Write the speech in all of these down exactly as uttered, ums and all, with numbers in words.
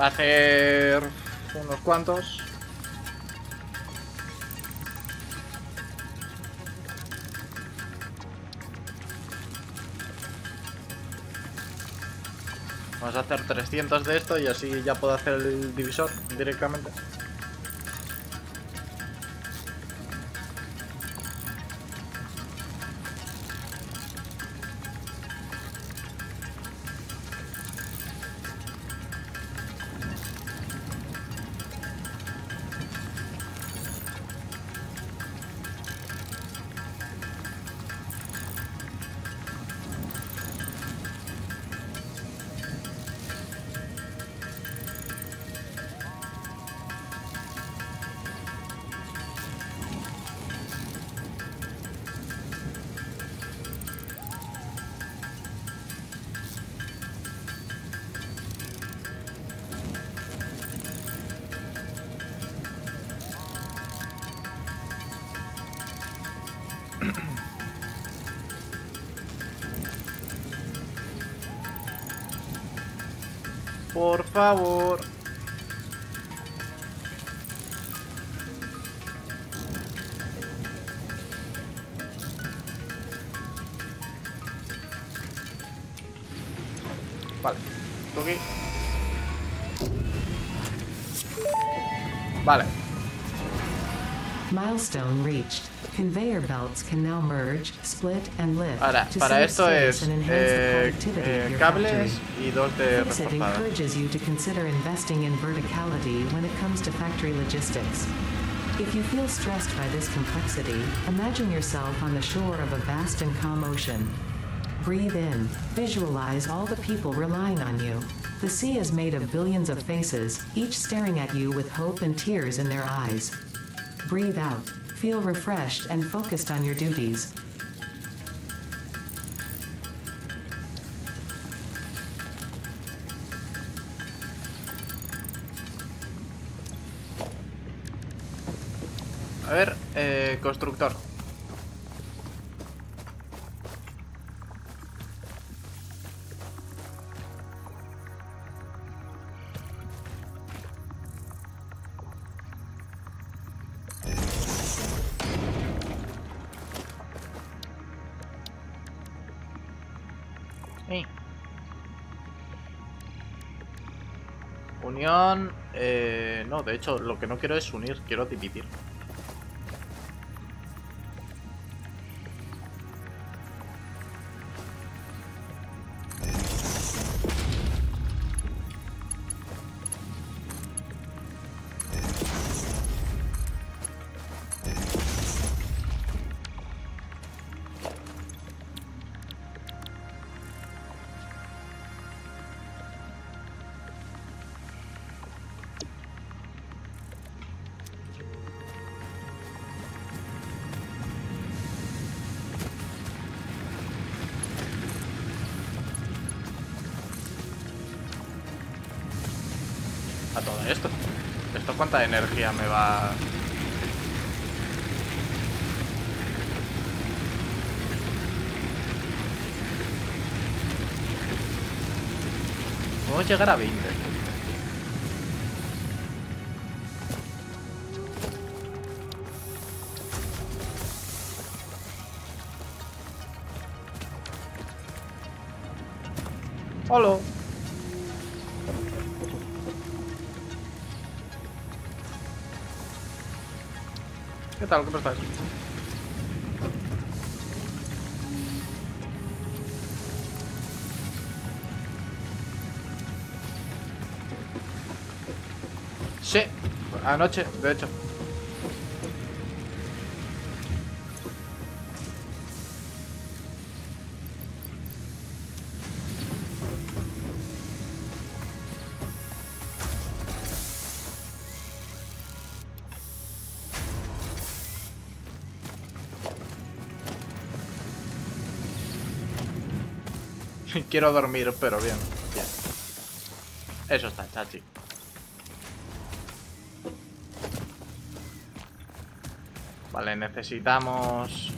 Va a hacer unos cuantos. Vamos a hacer trescientos de esto y así ya puedo hacer el divisor directamente. Por favor. Vale, toque. Vale. Milestone reached. Conveyor belts can now merge, split and lift. Ahora, para esto es eh, eh, cables y dos de reforzada. If you feel stressed by this complexity, imagine yourself on the shore of a vast and calm ocean. Breathe in, visualize all the people relying on you. The sea is made of billions of faces, each staring at you with hope and tears in their eyes. Breathe out. Feel refreshed and focused on your duties. A ver, eh, constructor. Unión, eh, no, de hecho lo que no quiero es unir, quiero dividir. A todo esto. ¿Esto cuánta energía me va...? Podemos llegar a veinte. Hola. ¿Qué tal? ¿Cómo estás? Sí, anoche, de hecho. Quiero dormir, pero bien, bien. Eso está, chachi. Vale, necesitamos...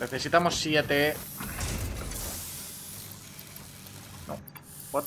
Necesitamos siete. No. What?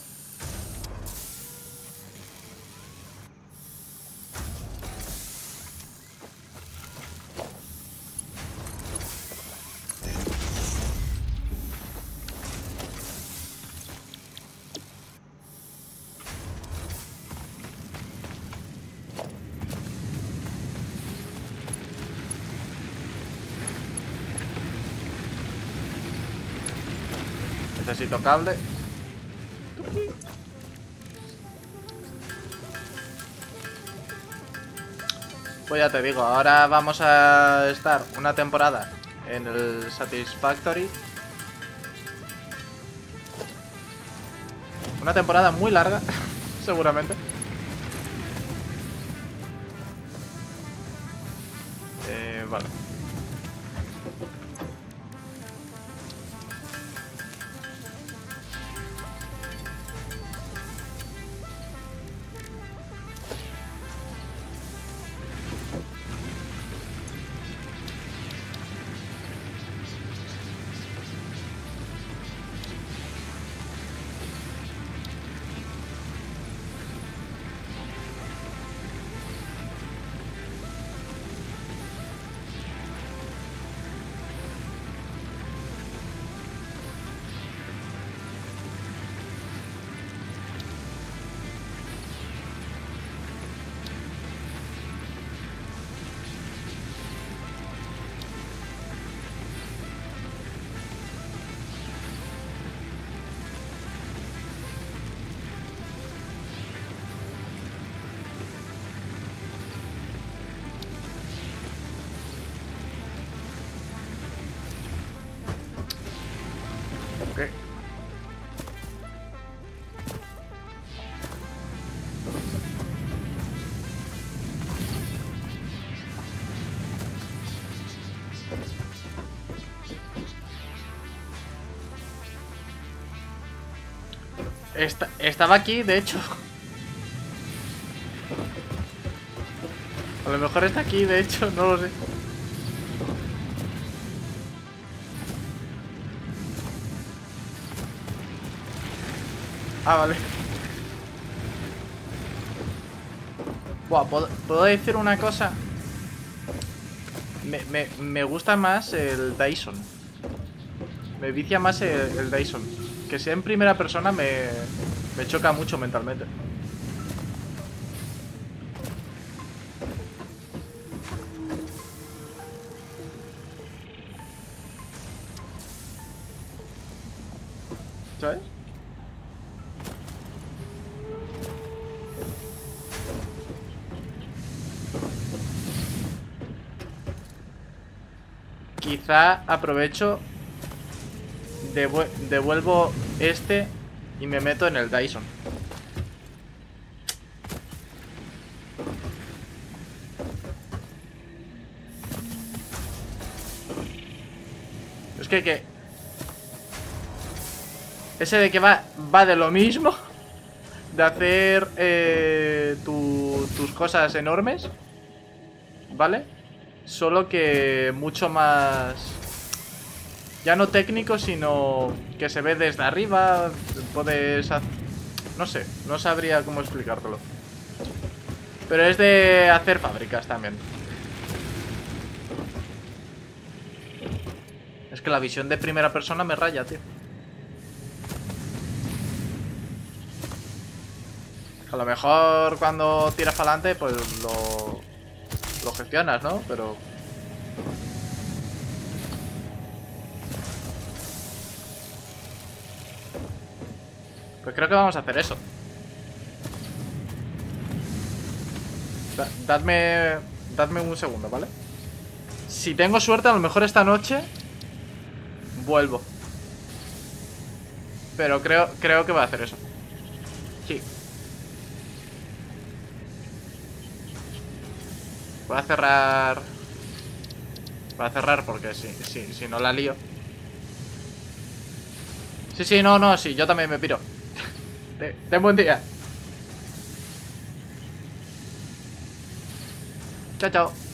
Necesito cable. Pues ya te digo, ahora vamos a estar una temporada en el Satisfactory. Una temporada muy larga, seguramente. Eh, vale. Okay. Esta, estaba aquí, de hecho. A lo mejor está aquí, de hecho, no lo sé. Ah, vale. Buah, ¿puedo, ¿puedo decir una cosa? Me, me, me gusta más el Dyson. Me vicia más el, el Dyson. Que sea en primera persona me, me choca mucho mentalmente. ¿Sabes? Quizá aprovecho, devuelvo este y me meto en el Dyson. Es que que... Ese de que va, va de lo mismo. De hacer eh, tu, tus cosas enormes, ¿vale? Solo que mucho más... Ya no técnico, sino que se ve desde arriba. Puedes... No sé, no sabría cómo explicártelo. Pero es de hacer fábricas también. Es que la visión de primera persona me raya, tío. A lo mejor cuando tiras para adelante, pues lo... lo gestionas, ¿no? Pero... pues creo que vamos a hacer eso. Da dadme... dadme un segundo, ¿vale? Si tengo suerte, a lo mejor esta noche vuelvo. Pero creo, creo que voy a hacer eso. Sí. Voy a cerrar... Voy a cerrar porque si, si, si no la lío. Sí, sí, no, no, sí, yo también me piro. Ten buen día. Chao, chao.